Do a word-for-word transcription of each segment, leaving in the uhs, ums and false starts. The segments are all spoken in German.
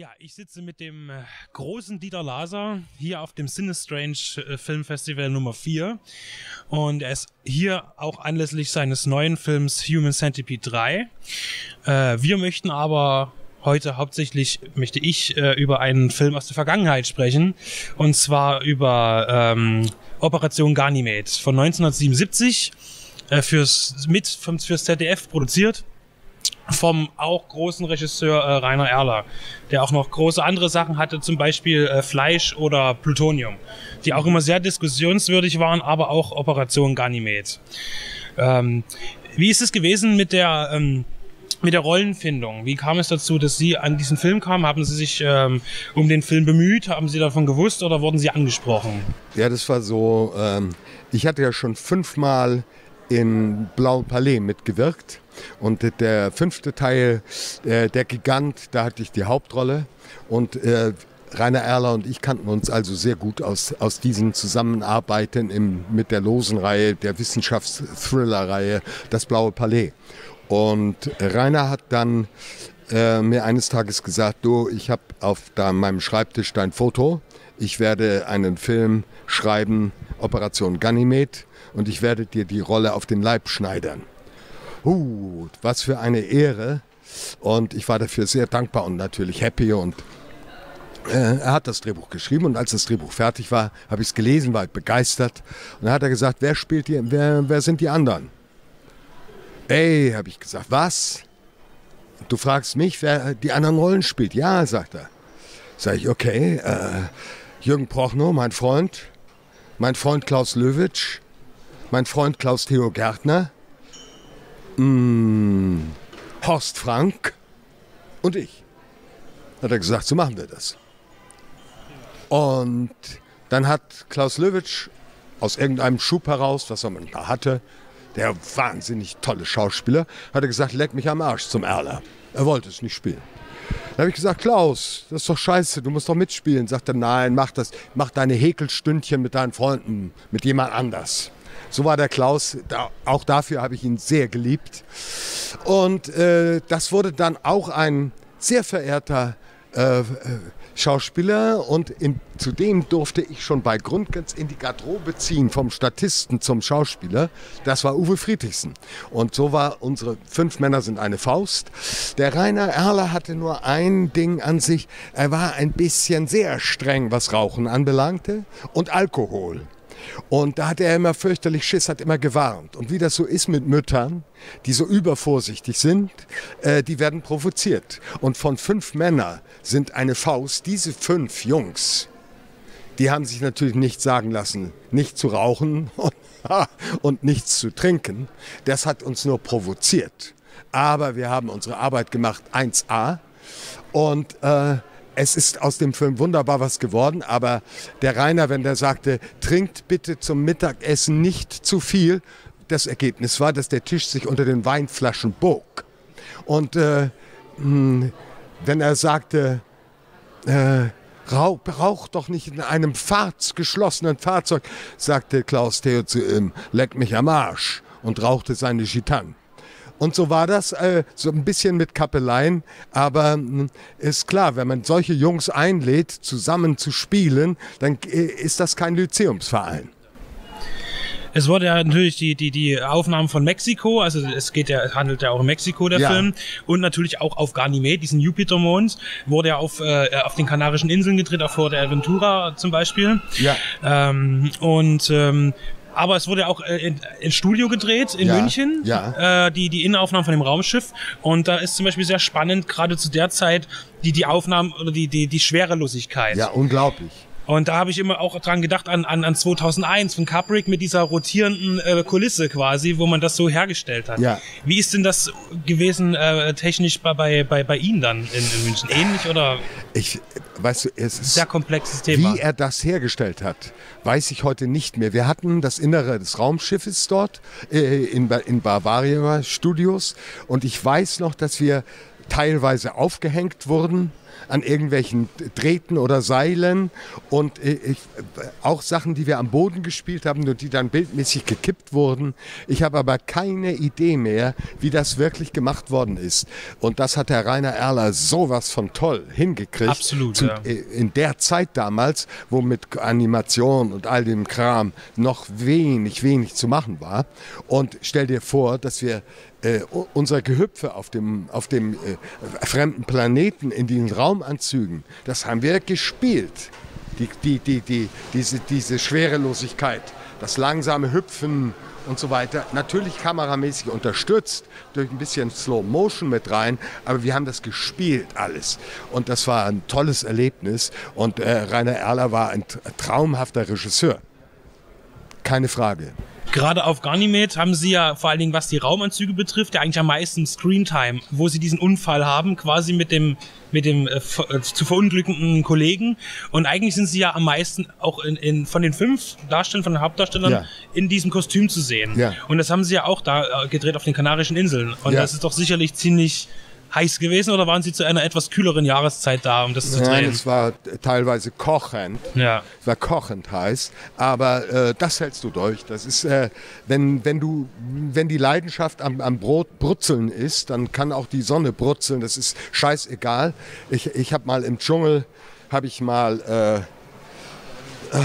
Ja, ich sitze mit dem äh, großen Dieter Laser hier auf dem CineStrange äh, Filmfestival Nummer vier und er ist hier auch anlässlich seines neuen Films Human Centipede drei. Äh, wir möchten aber heute hauptsächlich, möchte ich, äh, über einen Film aus der Vergangenheit sprechen und zwar über ähm, Operation Ganymed von neunzehnhundertsiebenundsiebzig, äh, fürs, mit vom, fürs Z D F produziert. Vom auch großen Regisseur äh, Rainer Erler, der auch noch große andere Sachen hatte, zum Beispiel äh, Fleisch oder Plutonium, die auch immer sehr diskussionswürdig waren, aber auch Operation Ganymed. Ähm, wie ist es gewesen mit der, ähm, mit der Rollenfindung? Wie kam es dazu, dass Sie an diesen Film kamen? Haben Sie sich ähm, um den Film bemüht? Haben Sie davon gewusst oder wurden Sie angesprochen? Ja, das war so, ähm, ich hatte ja schon fünfmal in Blaue Palais mitgewirkt. Und der fünfte Teil, äh, der Gigant, da hatte ich die Hauptrolle. Und äh, Rainer Erler und ich kannten uns also sehr gut aus, aus diesen Zusammenarbeiten im, mit der Losen-Reihe, der Wissenschaftsthriller-Reihe, Das Blaue Palais. Und Rainer hat dann äh, mir eines Tages gesagt, du, ich habe auf da, meinem Schreibtisch dein Foto. Ich werde einen Film schreiben, Operation Ganymed, und ich werde dir die Rolle auf den Leib schneidern. Uh, was für eine Ehre, und ich war dafür sehr dankbar und natürlich happy, und äh, er hat das Drehbuch geschrieben, und als das Drehbuch fertig war, habe ich es gelesen, war begeistert, und dann hat er gesagt, wer spielt die, wer, wer sind die anderen? Ey, habe ich gesagt, was? Du fragst mich, wer die anderen Rollen spielt? Ja, sagt er. Sag ich, okay, äh, Jürgen Prochnow, mein Freund, mein Freund Klaus Löwitsch, mein Freund Claus Theo Gärtner, Mm, Horst Frank und ich. Hat er gesagt, so machen wir das. Und dann hat Klaus Löwitsch aus irgendeinem Schub heraus, was er mal hatte, der wahnsinnig tolle Schauspieler, hat er gesagt, leck mich am Arsch zum Erler. Er wollte es nicht spielen. Da habe ich gesagt, Klaus, das ist doch scheiße, du musst doch mitspielen. Sagt er, nein, mach das, mach deine Häkelstündchen mit deinen Freunden, mit jemand anders. So war der Klaus, da, auch dafür habe ich ihn sehr geliebt. Und äh, das wurde dann auch ein sehr verehrter äh, Schauspieler. Und in, zudem durfte ich schon bei Grundgens in die Garderobe ziehen, vom Statisten zum Schauspieler. Das war Uwe Friedrichsen. Und so war unsere Fünf Männer sind eine Faust. Der Rainer Erler hatte nur ein Ding an sich. Er war ein bisschen sehr streng, was Rauchen anbelangte und Alkohol. Und da hat er immer fürchterlich Schiss, hat immer gewarnt. Und wie das so ist mit Müttern, die so übervorsichtig sind, äh, die werden provoziert. Und von fünf Männern sind eine Faust, diese fünf Jungs, die haben sich natürlich nichts sagen lassen, nicht zu rauchen und, und nichts zu trinken. Das hat uns nur provoziert. Aber wir haben unsere Arbeit gemacht, eins a. Und äh, es ist aus dem Film wunderbar was geworden, aber der Rainer, wenn der sagte, trinkt bitte zum Mittagessen nicht zu viel, das Ergebnis war, dass der Tisch sich unter den Weinflaschen bog. Und äh, mh, wenn er sagte, äh, rauch, rauch doch nicht in einem Fahrz, geschlossenen Fahrzeug, sagte Claus Theo zu ihm, leck mich am Arsch, und rauchte seine Gitarre. Und so war das, äh, so ein bisschen mit Kappeleien, aber mh, ist klar, wenn man solche Jungs einlädt, zusammen zu spielen, dann äh, ist das kein Lyzeumsverein. Es wurde ja natürlich die, die, die Aufnahmen von Mexiko, also es geht ja, handelt ja auch um Mexiko, der ja. Film. Und natürlich auch auf Ganymed, diesen Jupitermond, wurde ja auf, äh, auf den Kanarischen Inseln gedreht, auf Fuerteventura zum Beispiel. Ja. Ähm, und ähm, aber es wurde auch äh, ins Studio gedreht in ja, München, ja. Äh, die, die Innenaufnahmen von dem Raumschiff. Und da ist zum Beispiel sehr spannend, gerade zu der Zeit, die, die Aufnahmen oder die, die, die Schwerelosigkeit. Ja, unglaublich. Und da habe ich immer auch dran gedacht an, an, an zweitausendeins von Kubrick mit dieser rotierenden äh, Kulisse quasi, wo man das so hergestellt hat. Ja. Wie ist denn das gewesen äh, technisch bei, bei, bei Ihnen dann in, in München? Ähnlich oder? Ich, weißt du, es ist sehr komplexes Thema. Wie er das hergestellt hat, weiß ich heute nicht mehr. Wir hatten das Innere des Raumschiffes dort äh, in, in Bavaria Studios, und ich weiß noch, dass wir teilweise aufgehängt wurden an irgendwelchen Drähten oder Seilen und ich, auch Sachen, die wir am Boden gespielt haben, nur die dann bildmäßig gekippt wurden. Ich habe aber keine Idee mehr, wie das wirklich gemacht worden ist. Und das hat der Rainer Erler sowas von toll hingekriegt. Absolut, zu, ja. In der Zeit damals, wo mit Animation und all dem Kram noch wenig, wenig zu machen war. Und stell dir vor, dass wir Äh, unser Gehüpfe auf dem, auf dem äh, fremden Planeten in den Raumanzügen, das haben wir gespielt. Die, die, die, die, diese, diese Schwerelosigkeit, das langsame Hüpfen und so weiter. Natürlich kameramäßig unterstützt, durch ein bisschen Slow Motion mit rein, aber wir haben das gespielt alles. Und das war ein tolles Erlebnis und äh, Rainer Erler war ein traumhafter Regisseur. Keine Frage. Gerade auf Ganymed haben sie ja vor allen Dingen, was die Raumanzüge betrifft, ja eigentlich am meisten Screentime, wo sie diesen Unfall haben, quasi mit dem mit dem äh, zu verunglückenden Kollegen. Und eigentlich sind sie ja am meisten auch in, in, von den fünf Darstellern, von den Hauptdarstellern, ja, in diesem Kostüm zu sehen. Ja. Und das haben sie ja auch da gedreht auf den Kanarischen Inseln. Und ja, das ist doch sicherlich ziemlich heiß gewesen, oder waren Sie zu einer etwas kühleren Jahreszeit da, um das zu drehen? Nein, es war teilweise kochend, ja. Es war kochend heiß, aber äh, das hältst du durch. Das ist, äh, wenn, wenn, du, wenn die Leidenschaft am, am Brot brutzeln ist, dann kann auch die Sonne brutzeln, das ist scheißegal. Ich, ich habe mal im Dschungel, habe ich mal äh, äh,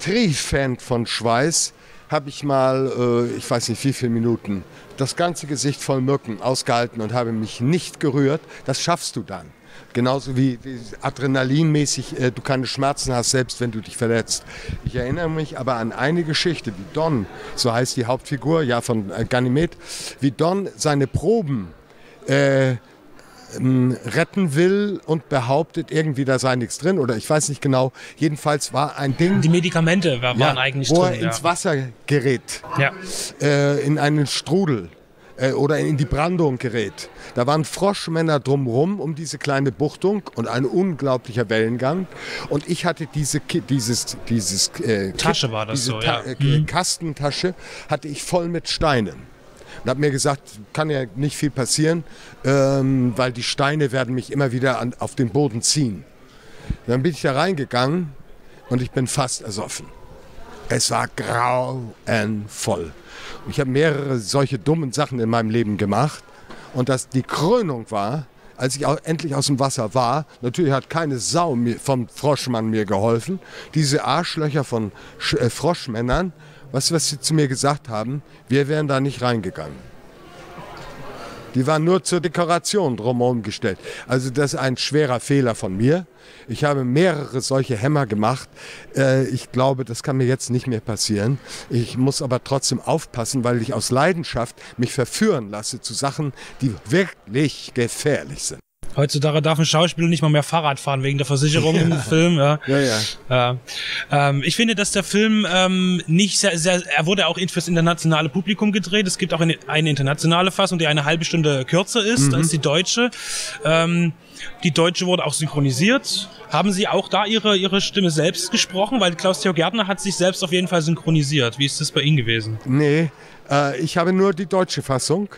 Triefend von Schweiß, habe ich mal, äh, ich weiß nicht wie viele Minuten, das ganze Gesicht voll Mücken ausgehalten und habe mich nicht gerührt. Das schaffst du dann. Genauso wie, wie adrenalinmäßig äh, du keine Schmerzen hast, selbst wenn du dich verletzt. Ich erinnere mich aber an eine Geschichte, wie Don, so heißt die Hauptfigur, ja, von äh, Ganymed, wie Don seine Proben äh, retten will und behauptet irgendwie, da sei nichts drin oder ich weiß nicht genau. Jedenfalls war ein Ding... Die Medikamente waren ja, eigentlich wo drin, er ja. ins Wasser gerät, ja. äh, in einen Strudel äh, oder in die Brandung gerät. Da waren Froschmänner drumherum um diese kleine Buchtung und ein unglaublicher Wellengang und ich hatte diese dieses, dieses äh, Tasche war das diese so, Ta ja. äh, mhm. Kastentasche hatte ich voll mit Steinen. Und habe mir gesagt, kann ja nicht viel passieren, ähm, weil die Steine werden mich immer wieder an, auf den Boden ziehen. Dann bin ich da reingegangen und ich bin fast ersoffen. Es war grauenvoll. Und ich habe mehrere solche dummen Sachen in meinem Leben gemacht. Und das die Krönung war, als ich auch endlich aus dem Wasser war, natürlich hat keine Sau mir, vom Froschmann mir geholfen, diese Arschlöcher von Sch äh, Froschmännern, was, was sie zu mir gesagt haben, wir wären da nicht reingegangen. Die waren nur zur Dekoration drumherum gestellt. Also das ist ein schwerer Fehler von mir. Ich habe mehrere solche Hämmer gemacht. Äh, ich glaube, das kann mir jetzt nicht mehr passieren. Ich muss aber trotzdem aufpassen, weil ich aus Leidenschaft mich verführen lasse zu Sachen, die wirklich gefährlich sind. Heutzutage darf ein Schauspieler nicht mal mehr Fahrrad fahren wegen der Versicherung ja. im Film. Ja. Ja, ja. Ja. Ähm, ich finde, dass der Film ähm, nicht sehr, sehr, er wurde auch fürs internationale Publikum gedreht. Es gibt auch eine, eine internationale Fassung, die eine halbe Stunde kürzer ist mhm. als die deutsche. Ähm, die deutsche wurde auch synchronisiert. Haben Sie auch da Ihre, Ihre Stimme selbst gesprochen? Weil Claus Theo Gärtner hat sich selbst auf jeden Fall synchronisiert. Wie ist das bei Ihnen gewesen? Nee, äh, ich habe nur die deutsche Fassung.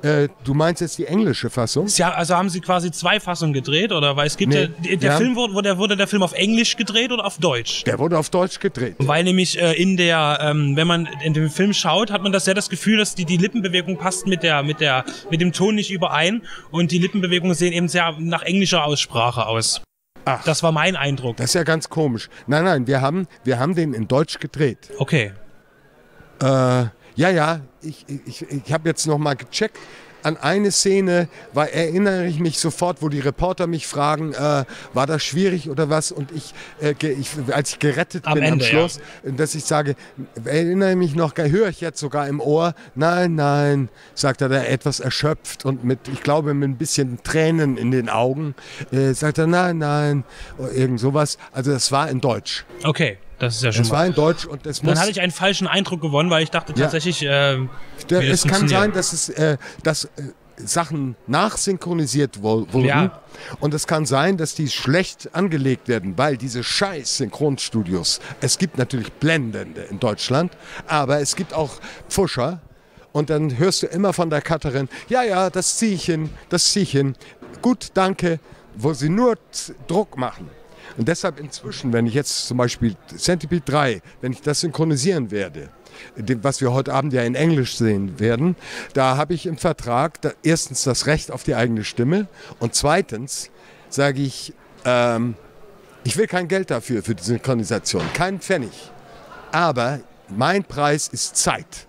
Äh, du meinst jetzt die englische Fassung? Ja, also haben Sie quasi zwei Fassungen gedreht, oder? Weil es gibt nee, ja, der ja. Film wurde, wurde der Film auf Englisch gedreht oder auf Deutsch? Der wurde auf Deutsch gedreht. Weil nämlich äh, in der, ähm, wenn man in dem Film schaut, hat man das sehr das Gefühl, dass die, die Lippenbewegung passt mit der, mit der, mit dem Ton nicht überein und die Lippenbewegungen sehen eben sehr nach englischer Aussprache aus. Ach, das war mein Eindruck. Das ist ja ganz komisch. Nein, nein, wir haben, wir haben den in Deutsch gedreht. Okay. Äh, Ja, ja, ich, ich, ich habe jetzt noch mal gecheckt. An eine Szene war, erinnere ich mich sofort, wo die Reporter mich fragen, äh, war das schwierig oder was? Und ich, äh, ich als ich gerettet am bin Ende, am Schluss, ja. dass ich sage, erinnere mich noch, höre ich jetzt sogar im Ohr, nein, nein, sagt er da etwas erschöpft und mit, ich glaube, mit ein bisschen Tränen in den Augen, äh, sagt er, nein, nein, oder irgend sowas. Also das war in Deutsch. Okay. Das ist ja schon. Es war in Deutsch und es muss. Dann hatte ich einen falschen Eindruck gewonnen, weil ich dachte tatsächlich. Ja. Äh, es kann sein, dass es, äh, dass äh, Sachen nachsynchronisiert wurden. Ja. Und es kann sein, dass die schlecht angelegt werden, weil diese scheiß Synchronstudios. Es gibt natürlich Blendende in Deutschland, aber es gibt auch Pfuscher. Und dann hörst du immer von der Cutterin, ja, ja, das ziehe ich hin, das ziehe ich hin. gut, danke, wo sie nur Druck machen. Und deshalb inzwischen, wenn ich jetzt zum Beispiel Centipede drei, wenn ich das synchronisieren werde, was wir heute Abend ja in Englisch sehen werden, da habe ich im Vertrag da erstens das Recht auf die eigene Stimme und zweitens sage ich, ähm, ich will kein Geld dafür, für die Synchronisation, keinen Pfennig. Aber mein Preis ist Zeit.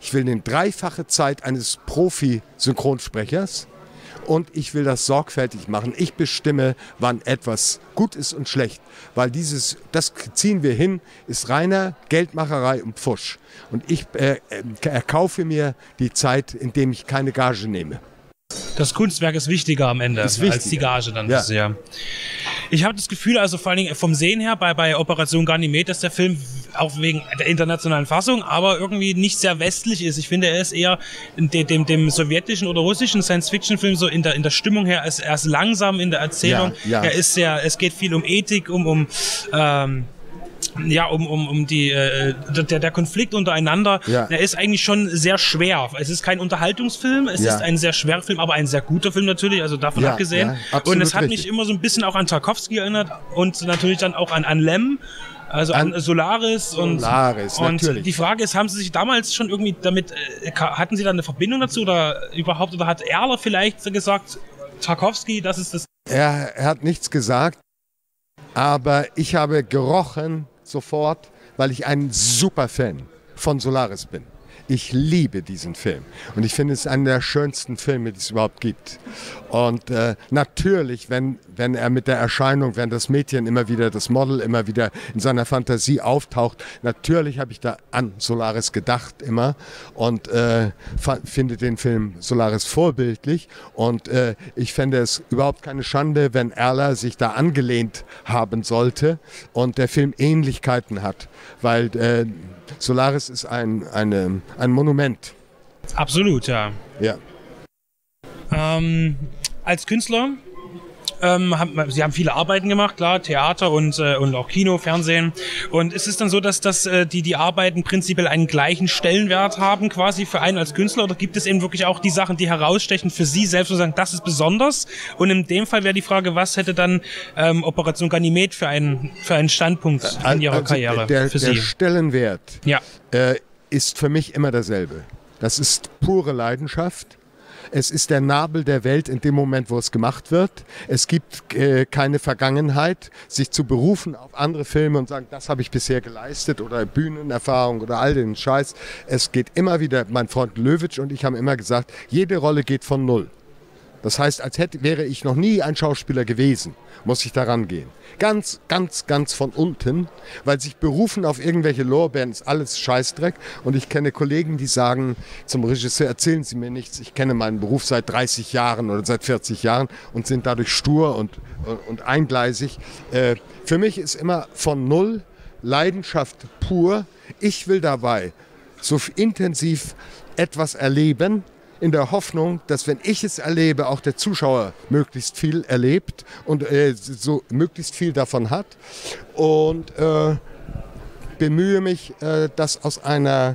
Ich will eine dreifache Zeit eines Profi-Synchronsprechers und ich will das sorgfältig machen. Ich bestimme, wann etwas gut ist und schlecht, weil dieses, das ziehen wir hin, ist reiner Geldmacherei und Pfusch. Und ich äh, erkaufe mir die Zeit, indem ich keine Gage nehme. Das Kunstwerk ist wichtiger am Ende wichtiger. als die Gage dann. Ja. Ist, ja. Ich habe das Gefühl, also vor allen Dingen vom Sehen her bei, bei Operation Ganymed, dass der Film auch wegen der internationalen Fassung, aber irgendwie nicht sehr westlich ist. Ich finde, er ist eher dem, dem, dem sowjetischen oder russischen Science-Fiction-Film so in der, in der Stimmung her, als erst langsam in der Erzählung. Ja, ja. Er ist sehr, es geht viel um Ethik, um, um ähm, ja, um, um, um die, äh, der, der Konflikt untereinander, ja. Der ist eigentlich schon sehr schwer. Es ist kein Unterhaltungsfilm, es ja. ist ein sehr schwerer Film, aber ein sehr guter Film natürlich, also davon ja, abgesehen. Ja, und es hat richtig. mich immer so ein bisschen auch an Tarkowski erinnert und natürlich dann auch an, an Lem, also an, an Solaris. Und, Solaris, und natürlich. Die Frage ist, haben Sie sich damals schon irgendwie damit, äh, hatten Sie da eine Verbindung dazu oder überhaupt, oder hat Erler vielleicht gesagt, Tarkowski, das ist das? Er, er hat nichts gesagt. Aber ich habe gerochen sofort, weil ich ein super Fan von Solaris bin. Ich liebe diesen Film und ich finde es einen der schönsten Filme, die es überhaupt gibt. Und äh, natürlich, wenn, wenn er mit der Erscheinung, wenn das Mädchen immer wieder, das Model immer wieder in seiner Fantasie auftaucht, natürlich habe ich da an Solaris gedacht immer und äh, finde den Film Solaris vorbildlich. Und äh, ich fände es überhaupt keine Schande, wenn Erler sich da angelehnt haben sollte und der Film Ähnlichkeiten hat, weil äh, Solaris ist ein, eine, ein Monument. Absolut, ja. ja. Ähm, als Künstler, ähm, haben, Sie haben viele Arbeiten gemacht, klar, Theater und, äh, und auch Kino, Fernsehen. Und ist es dann so, dass, dass äh, die, die Arbeiten prinzipiell einen gleichen Stellenwert haben quasi für einen als Künstler? Oder gibt es eben wirklich auch die Sachen, die herausstechen für Sie selbst und sagen, das ist besonders? Und in dem Fall wäre die Frage, was hätte dann ähm, Operation Ganymed für einen, für einen Standpunkt in also, Ihrer Karriere der, für Sie? Der Stellenwert ja. äh, ist für mich immer derselbe. Das ist pure Leidenschaft. Es ist der Nabel der Welt in dem Moment, wo es gemacht wird. Es gibt äh, keine Vergangenheit, sich zu berufen auf andere Filme und sagen, das habe ich bisher geleistet oder Bühnenerfahrung oder all den Scheiß. Es geht immer wieder, mein Freund Löwitsch und ich haben immer gesagt, jede Rolle geht von Null. Das heißt, als hätte, wäre ich noch nie ein Schauspieler gewesen, muss ich da rangehen. Ganz, ganz, ganz von unten, weil sich berufen auf irgendwelche Lorbeeren ist alles Scheißdreck. Und ich kenne Kollegen, die sagen zum Regisseur, erzählen Sie mir nichts, ich kenne meinen Beruf seit dreißig Jahren oder seit vierzig Jahren und sind dadurch stur und, und, und eingleisig. Äh, für mich ist immer von Null Leidenschaft pur. Ich will dabei so intensiv etwas erleben, in der Hoffnung, dass wenn ich es erlebe, auch der Zuschauer möglichst viel erlebt und äh, so möglichst viel davon hat. Und äh, bemühe mich, äh, das aus einer,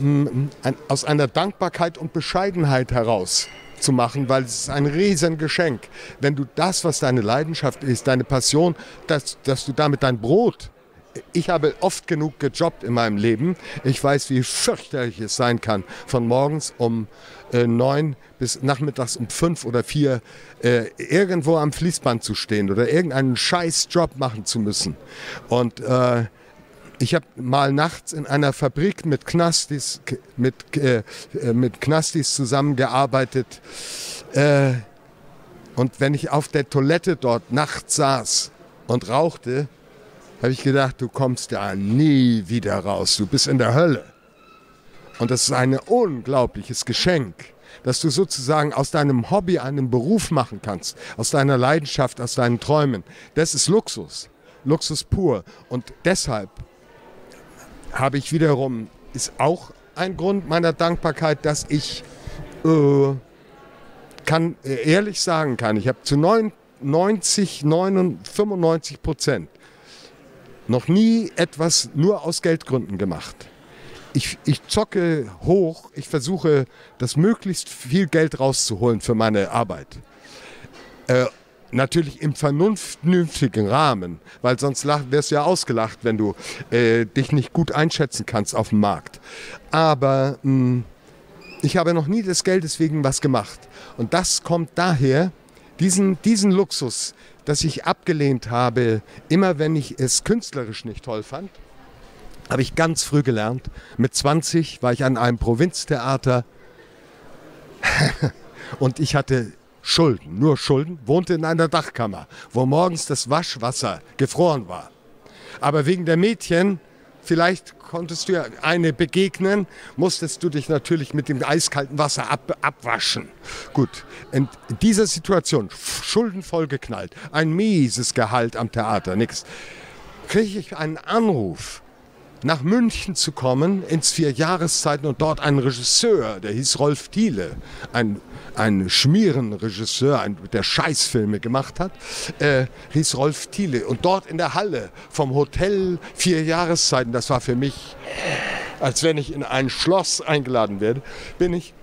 mh, ein, aus einer Dankbarkeit und Bescheidenheit heraus zu machen, weil es ist ein riesen Geschenk. Wenn du das, was deine Leidenschaft ist, deine Passion, dass, dass du damit dein Brot. Ich habe oft genug gejobbt in meinem Leben. Ich weiß, wie fürchterlich es sein kann, von morgens um äh, neun bis nachmittags um fünf oder vier äh, irgendwo am Fließband zu stehen oder irgendeinen Scheißjob machen zu müssen. Und äh, ich habe mal nachts in einer Fabrik mit Knastis, mit, äh, mit Knastis zusammengearbeitet. Äh, und wenn ich auf der Toilette dort nachts saß und rauchte, habe ich gedacht, du kommst da nie wieder raus, du bist in der Hölle. Und das ist ein unglaubliches Geschenk, dass du sozusagen aus deinem Hobby einen Beruf machen kannst, aus deiner Leidenschaft, aus deinen Träumen. Das ist Luxus, Luxus pur. Und deshalb habe ich wiederum, ist auch ein Grund meiner Dankbarkeit, dass ich äh, kann, ehrlich sagen kann, ich habe zu neunzig, neunundneunzig, fünfundneunzig Prozent noch nie etwas nur aus Geldgründen gemacht. Ich, ich zocke hoch, ich versuche, das möglichst viel Geld rauszuholen für meine Arbeit. Äh, natürlich im vernünftigen Rahmen, weil sonst wärst du ja ausgelacht, wenn du äh, dich nicht gut einschätzen kannst auf dem Markt. Aber mh, ich habe noch nie des Geldes wegen was gemacht. Und das kommt daher, diesen, diesen Luxus, dass ich abgelehnt habe, immer wenn ich es künstlerisch nicht toll fand, habe ich ganz früh gelernt. Mit zwanzig war ich an einem Provinztheater und ich hatte Schulden, nur Schulden, wohnte in einer Dachkammer, wo morgens das Waschwasser gefroren war. Aber wegen der Mädchen, vielleicht konntest du eine begegnen, musstest du dich natürlich mit dem eiskalten Wasser ab, abwaschen. Gut, in dieser Situation, schuldenvoll geknallt, ein mieses Gehalt am Theater, nichts, kriege ich einen Anruf, nach München zu kommen, ins Vier-Jahreszeiten und dort einen Regisseur, der hieß Rolf Thiele, ein, ein Schmierenregisseur, ein, der Scheißfilme gemacht hat, äh, hieß Rolf Thiele. Und dort in der Halle vom Hotel Vier-Jahreszeiten, das war für mich, als wenn ich in ein Schloss eingeladen werde, bin ich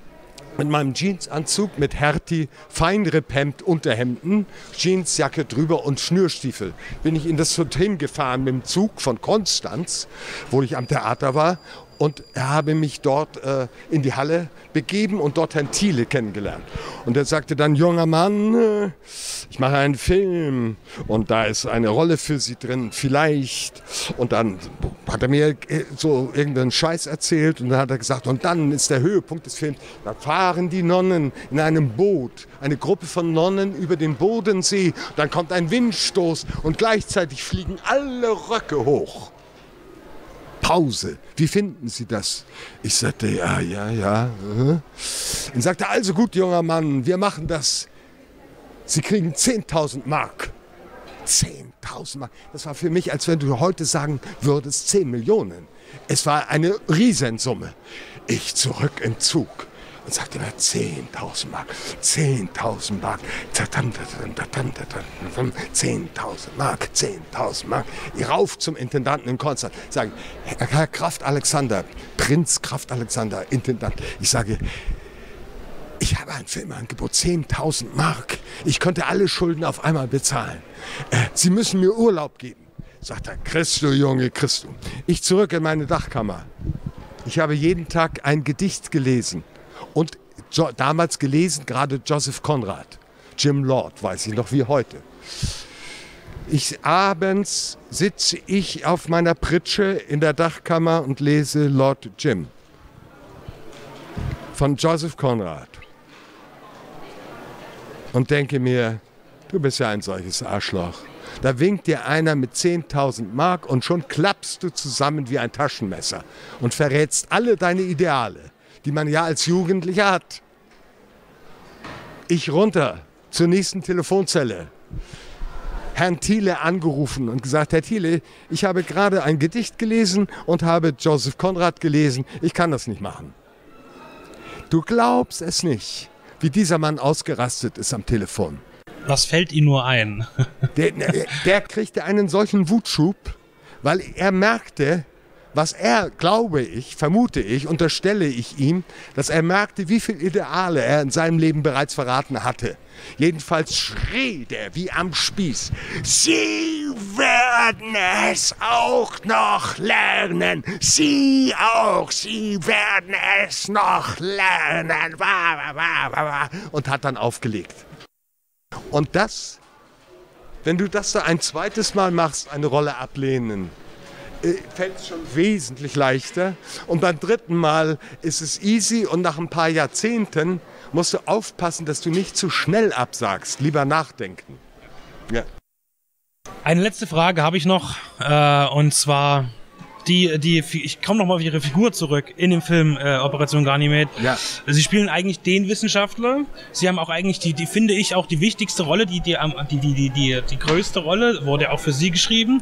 mit meinem Jeansanzug mit Hertie, fein repemmt Unterhemden, Jeansjacke drüber und Schnürstiefel, bin ich in das Hotel gefahren mit dem Zug von Konstanz, wo ich am Theater war, und habe mich dort äh, in die Halle begeben und dort Herrn Thiele kennengelernt. Und er sagte dann, junger Mann, ich mache einen Film und da ist eine Rolle für Sie drin, vielleicht. Und dann hat er mir so irgendeinen Scheiß erzählt und dann hat er gesagt, und dann ist der Höhepunkt des Films, da fahren die Nonnen in einem Boot, eine Gruppe von Nonnen über den Bodensee, dann kommt ein Windstoß und gleichzeitig fliegen alle Röcke hoch. Pause. Wie finden Sie das? Ich sagte, ja, ja, ja. Und sagte, also gut, junger Mann, wir machen das. Sie kriegen zehntausend Mark. zehntausend Mark. Das war für mich, als wenn du heute sagen würdest, zehn Millionen. Es war eine Riesensumme. Ich zurück im Zug. Und sagte immer zehntausend Mark, zehntausend Mark, zehntausend Mark, zehntausend Mark. Rauf zum Intendanten in Konstanz. Sagen, Herr Kraft Alexander, Prinz Kraft Alexander, Intendant. Ich sage, ich habe ein Filmangebot, zehntausend Mark. Ich könnte alle Schulden auf einmal bezahlen. Äh, Sie müssen mir Urlaub geben. Sagt er, kriegst du, Junge, kriegst du. Ich zurück in meine Dachkammer. Ich habe jeden Tag ein Gedicht gelesen. Und jo damals gelesen, gerade Joseph Conrad, Jim Lord, weiß ich noch wie heute. Ich, abends sitze ich auf meiner Pritsche in der Dachkammer und lese Lord Jim von Joseph Conrad. Und denke mir, du bist ja ein solches Arschloch. Da winkt dir einer mit zehntausend Mark und schon klappst du zusammen wie ein Taschenmesser und verrätst alle deine Ideale, die man ja als Jugendlicher hat. Ich runter zur nächsten Telefonzelle. Herrn Thiele angerufen und gesagt, Herr Thiele, ich habe gerade ein Gedicht gelesen und habe Joseph Conrad gelesen. Ich kann das nicht machen. Du glaubst es nicht, wie dieser Mann ausgerastet ist am Telefon. Was fällt ihm nur ein? der, der kriegte einen solchen Wutschub, weil er merkte, was er, glaube ich, vermute ich, unterstelle ich ihm, dass er merkte, wie viele Ideale er in seinem Leben bereits verraten hatte. Jedenfalls schrie der wie am Spieß. Sie werden es auch noch lernen. Sie auch. Sie werden es noch lernen. Und hat dann aufgelegt. Und das, wenn du das da ein zweites Mal machst, eine Rolle ablehnen, fällt es schon wesentlich leichter. Und beim dritten Mal ist es easy und nach ein paar Jahrzehnten musst du aufpassen, dass du nicht zu schnell absagst. Lieber nachdenken. Ja. Eine letzte Frage habe ich noch, äh, und zwar die, die ich komme nochmal auf Ihre Figur zurück in dem Film äh, Operation Ganymed. Ja. Sie spielen eigentlich den Wissenschaftler. Sie haben auch eigentlich die, die finde ich auch die wichtigste Rolle, die die die die die die größte Rolle wurde auch für Sie geschrieben.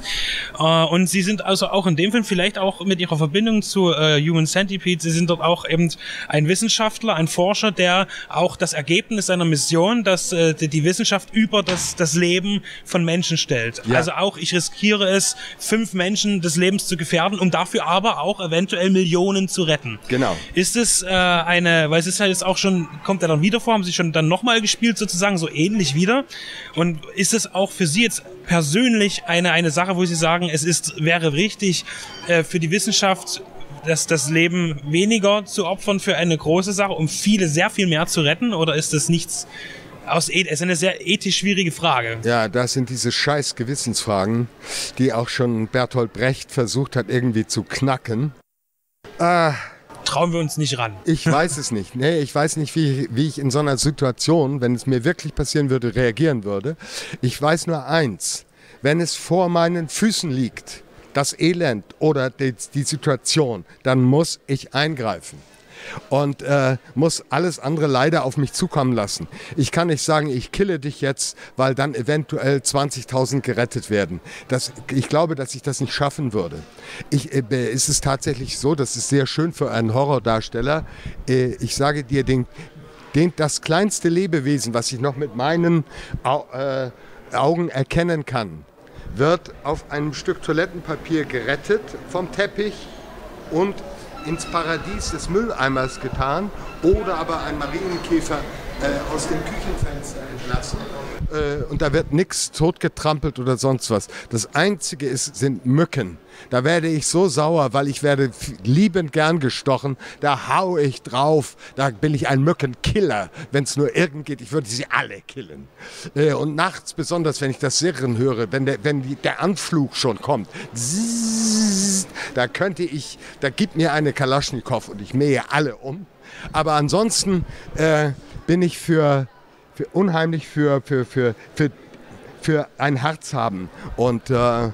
Äh, und Sie sind also auch in dem Film vielleicht auch mit Ihrer Verbindung zu äh, Human Centipede. Sie sind dort auch eben ein Wissenschaftler, ein Forscher, der auch das Ergebnis seiner Mission, dass äh, die, die Wissenschaft über das das Leben von Menschen stellt. Ja. Also auch ich riskiere es, fünf Menschen des Lebens zu gefährden, haben, um dafür aber auch eventuell Millionen zu retten. Genau. Ist es äh, eine, weil es ist halt jetzt auch schon, kommt ja dann wieder vor, haben sie schon dann nochmal gespielt sozusagen, so ähnlich wieder. Und ist es auch für sie jetzt persönlich eine, eine Sache, wo sie sagen, es ist, wäre richtig äh, für die Wissenschaft, dass das Leben weniger zu opfern für eine große Sache, um viele, sehr viel mehr zu retten? Oder ist das nichts... Aus es ist eine sehr ethisch schwierige Frage. Ja, das sind diese scheiß Gewissensfragen, die auch schon Bertolt Brecht versucht hat, irgendwie zu knacken. Äh, Trauen wir uns nicht ran. Ich weiß es nicht. Nee, ich weiß nicht, wie, wie ich in so einer Situation, wenn es mir wirklich passieren würde, reagieren würde. Ich weiß nur eins. Wenn es vor meinen Füßen liegt, das Elend oder die, die Situation, dann muss ich eingreifen. Und äh, muss alles andere leider auf mich zukommen lassen. Ich kann nicht sagen, ich kille dich jetzt, weil dann eventuell zwanzigtausend gerettet werden. Das, ich glaube, dass ich das nicht schaffen würde. Ich, äh, es ist tatsächlich so, das ist sehr schön für einen Horrordarsteller. Äh, ich sage dir, den, den, das kleinste Lebewesen, was ich noch mit meinen Au, äh, Augen erkennen kann, wird auf einem Stück Toilettenpapier gerettet vom Teppich und ins Paradies des Mülleimers getan oder aber ein Marienkäfer äh, aus dem Küchenfenster entlassen. Äh, und da wird nichts totgetrampelt oder sonst was. Das Einzige ist, sind Mücken. Da werde ich so sauer, weil ich werde liebend gern gestochen. Da hau ich drauf. Da bin ich ein Mückenkiller. Wenn es nur irgend geht, ich würde sie alle killen. Äh, und nachts besonders, wenn ich das Sirren höre, wenn der, wenn die, der Anflug schon kommt. Zzzz, da könnte ich, da gibt mir eine Kalaschnikow und ich mähe alle um. Aber ansonsten äh, bin ich für, für unheimlich für, für, für, für, für ein Herz haben. Und äh,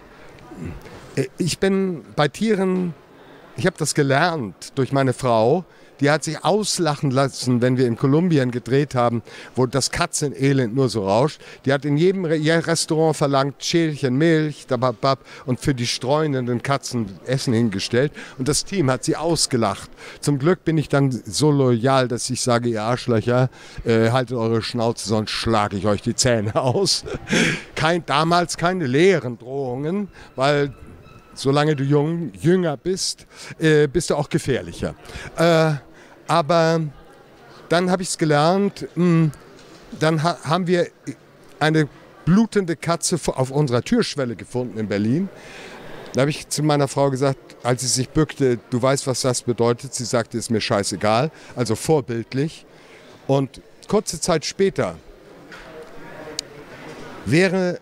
ich bin bei Tieren, ich habe das gelernt durch meine Frau, die hat sich auslachen lassen, wenn wir in Kolumbien gedreht haben, wo das Katzenelend nur so rauscht. Die hat in jedem Restaurant verlangt, Schälchen Milch, dababab, und für die streunenden Katzen Essen hingestellt. Und das Team hat sie ausgelacht. Zum Glück bin ich dann so loyal, dass ich sage, ihr Arschlöcher, äh, haltet eure Schnauze, sonst schlage ich euch die Zähne aus. Kein, damals keine leeren Drohungen, weil... Solange du jung, jünger bist, äh, bist du auch gefährlicher. Äh, aber dann habe ich es gelernt, mh, dann ha haben wir eine blutende Katze auf unserer Türschwelle gefunden in Berlin. Da habe ich zu meiner Frau gesagt, als sie sich bückte, du weißt, was das bedeutet. Sie sagte, ist mir scheißegal, also vorbildlich. Und kurze Zeit später wäre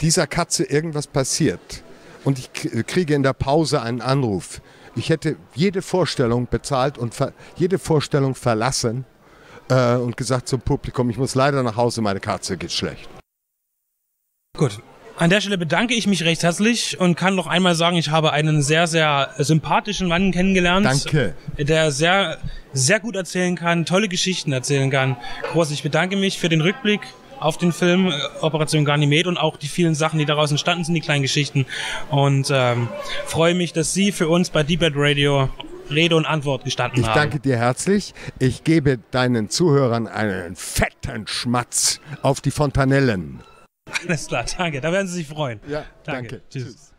dieser Katze irgendwas passiert. Und ich kriege in der Pause einen Anruf. Ich hätte jede Vorstellung bezahlt und jede Vorstellung verlassen äh, und gesagt zum Publikum, ich muss leider nach Hause, meine Katze geht schlecht. Gut. An der Stelle bedanke ich mich recht herzlich und kann noch einmal sagen, ich habe einen sehr, sehr sympathischen Mann kennengelernt. Danke. Der sehr, sehr gut erzählen kann, tolle Geschichten erzählen kann. Groß, ich bedanke mich für den Rückblick auf den Film Operation Ganymed und auch die vielen Sachen, die daraus entstanden sind, die kleinen Geschichten. Und ähm, freue mich, dass Sie für uns bei Deep Red Radio Rede und Antwort gestanden haben. Ich danke dir herzlich. Ich gebe deinen Zuhörern einen fetten Schmatz auf die Fontanellen. Alles klar, danke. Da werden Sie sich freuen. Ja, danke. danke. Tschüss. Tschüss.